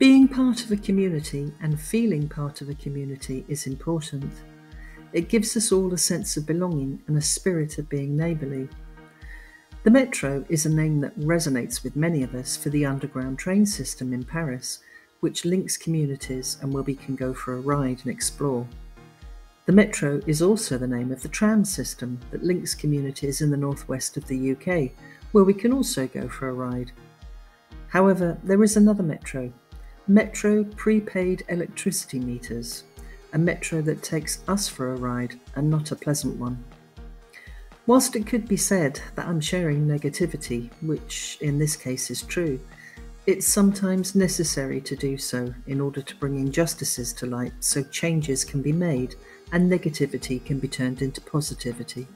Being part of a community and feeling part of a community is important. It gives us all a sense of belonging and a spirit of being neighbourly. The Metro is a name that resonates with many of us for the underground train system in Paris, which links communities and where we can go for a ride and explore. The Metro is also the name of the tram system that links communities in the northwest of the UK, where we can also go for a ride. However, there is another Metro, Metro Prepaid Electricity Meters, a Metro that takes us for a ride and not a pleasant one. Whilst it could be said that I'm sharing negativity, which in this case is true, it's sometimes necessary to do so in order to bring injustices to light so changes can be made and negativity can be turned into positivity.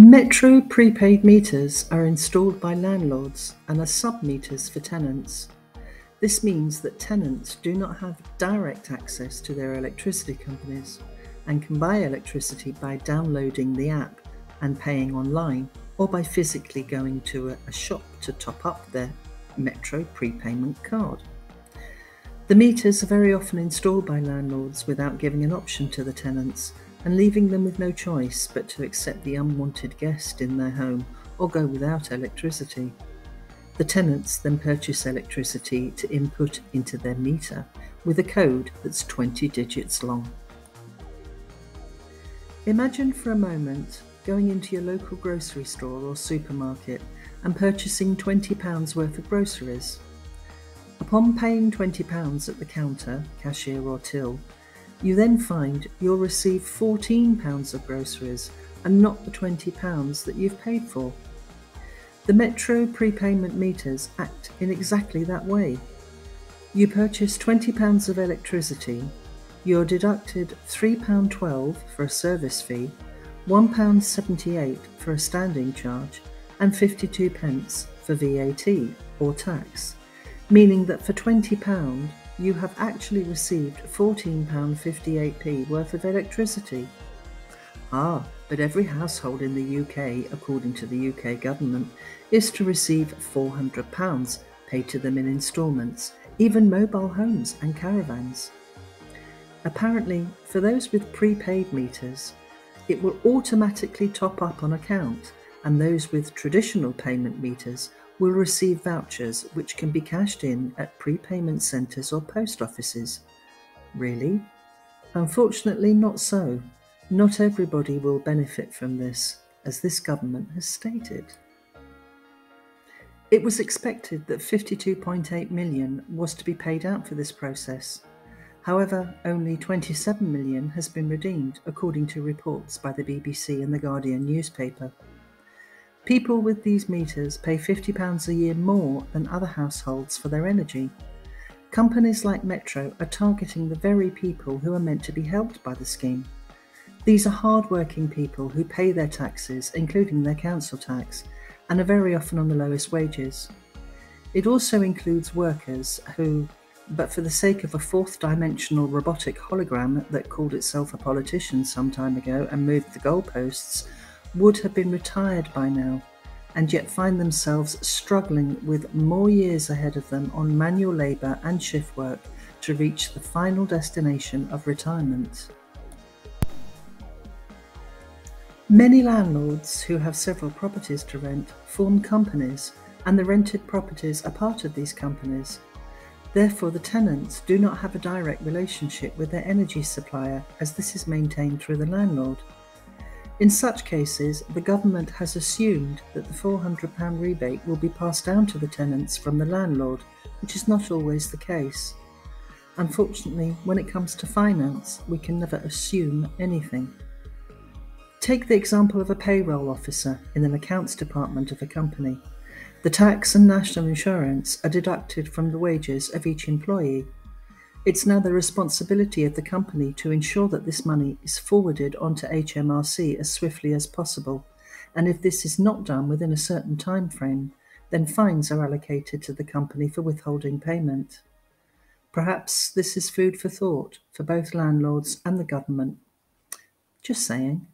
Metro prepaid meters are installed by landlords and are sub-meters for tenants. This means that tenants do not have direct access to their electricity companies and can buy electricity by downloading the app and paying online, or by physically going to a shop to top up their Metro prepayment card. The meters are very often installed by landlords without giving an option to the tenants and leaving them with no choice but to accept the unwanted guest in their home or go without electricity. The tenants then purchase electricity to input into their meter with a code that's 20 digits long. Imagine for a moment going into your local grocery store or supermarket and purchasing £20 worth of groceries. Upon paying £20 at the counter, cashier or till, you then find you'll receive £14 of groceries and not the £20 that you've paid for. The Metro prepayment meters act in exactly that way. You purchase £20 of electricity, you're deducted £3.12 for a service fee, £1.78 for a standing charge and 52 pence for VAT or tax, meaning that for £20 you have actually received £14.58p worth of electricity. But every household in the UK, according to the UK government, is to receive £400 paid to them in instalments, even mobile homes and caravans. Apparently, for those with prepaid meters, it will automatically top up on account, and those with traditional payment meters will receive vouchers which can be cashed in at prepayment centres or post offices. Really? Unfortunately, not so. Not everybody will benefit from this, as this government has stated. It was expected that £52.8 million was to be paid out for this process. However, only £27 million has been redeemed, according to reports by the BBC and The Guardian newspaper. People with these meters pay £50 a year more than other households for their energy. Companies like Metro are targeting the very people who are meant to be helped by the scheme. These are hard-working people who pay their taxes, including their council tax, and are very often on the lowest wages. It also includes workers who, but for the sake of a fourth-dimensional robotic hologram that called itself a politician some time ago and moved the goalposts, would have been retired by now, and yet find themselves struggling with more years ahead of them on manual labour and shift work to reach the final destination of retirement. Many landlords who have several properties to rent form companies, and the rented properties are part of these companies. Therefore, the tenants do not have a direct relationship with their energy supplier, as this is maintained through the landlord. In such cases, the government has assumed that the £400 rebate will be passed down to the tenants from the landlord, which is not always the case. Unfortunately, when it comes to finance, we can never assume anything. Take the example of a payroll officer in an accounts department of a company. The tax and national insurance are deducted from the wages of each employee. It's now the responsibility of the company to ensure that this money is forwarded onto HMRC as swiftly as possible, and if this is not done within a certain time frame, then fines are allocated to the company for withholding payment. Perhaps this is food for thought for both landlords and the government. Just saying.